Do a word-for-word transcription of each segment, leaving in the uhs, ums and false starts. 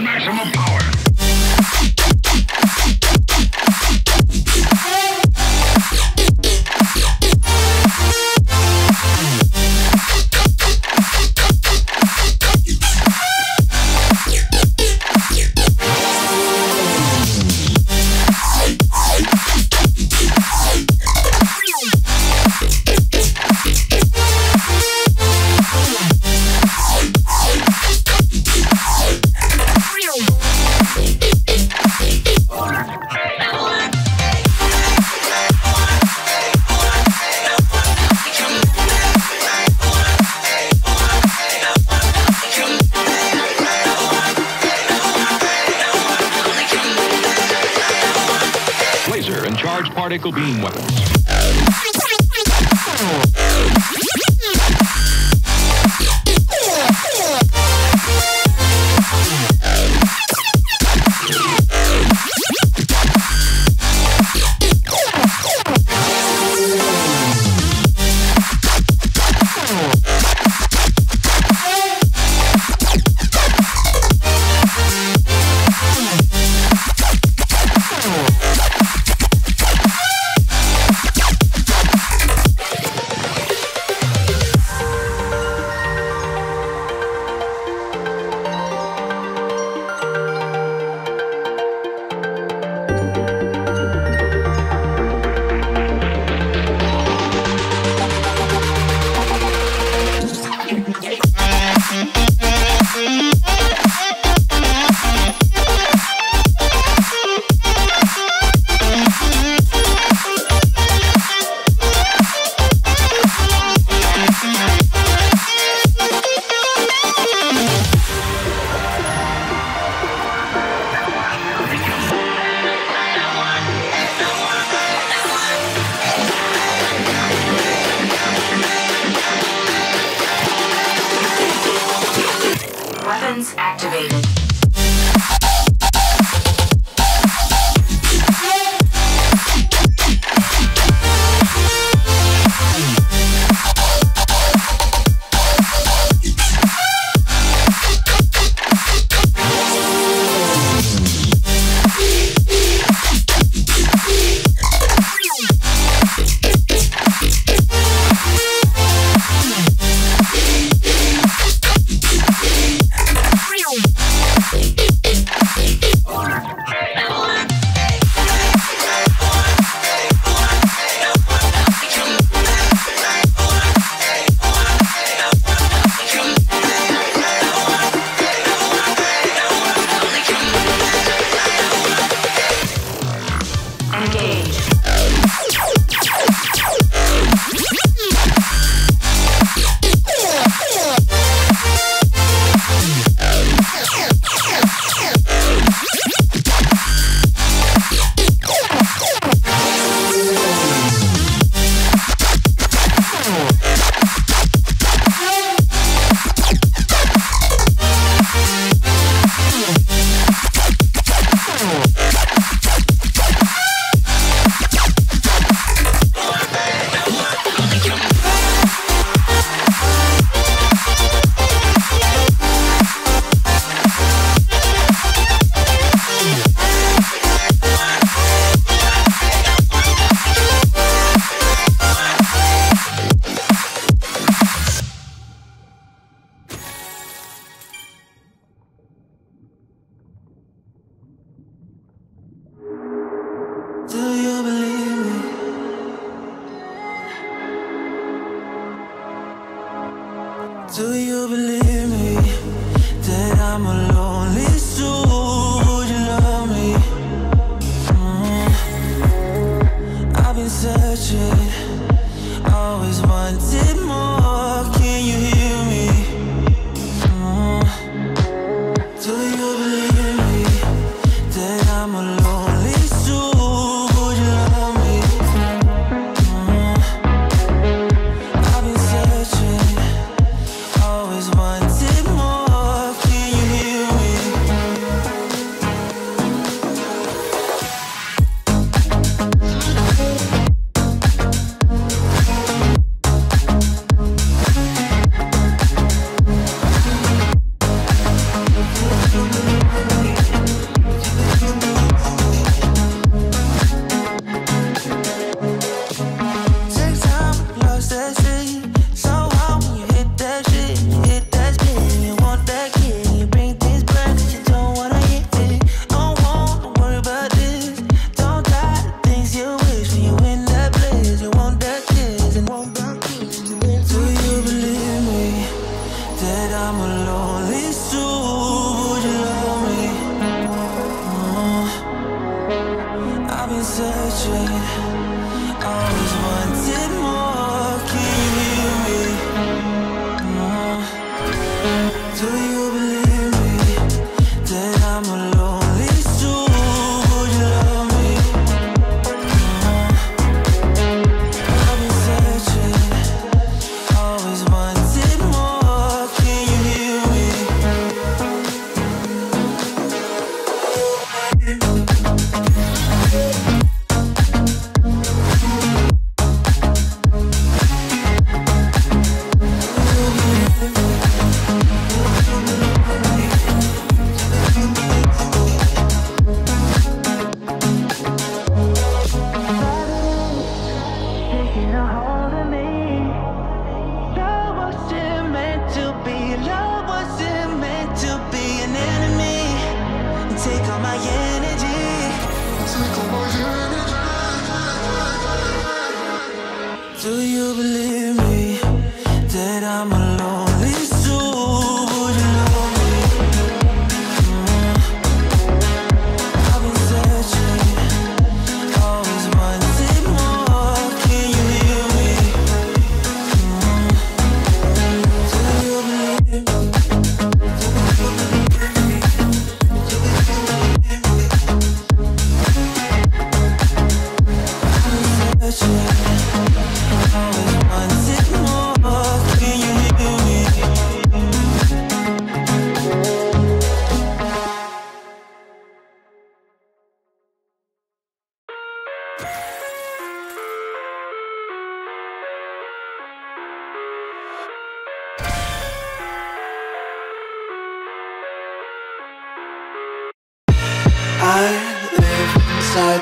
Maximum power. And charged particle beam weapons.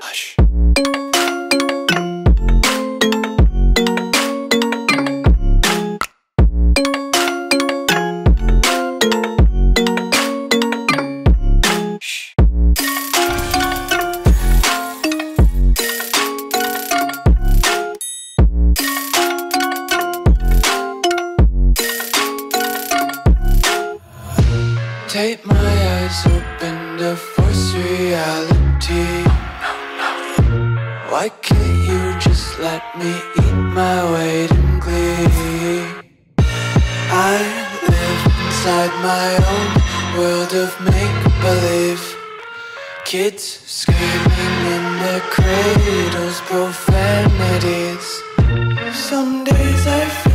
Hush. Take my eyes open to force reality. No, no. Why can't you just let me eat my weight in glee? I live inside my own world of make-believe. Kids screaming in their cradles, profanities. Some days I feel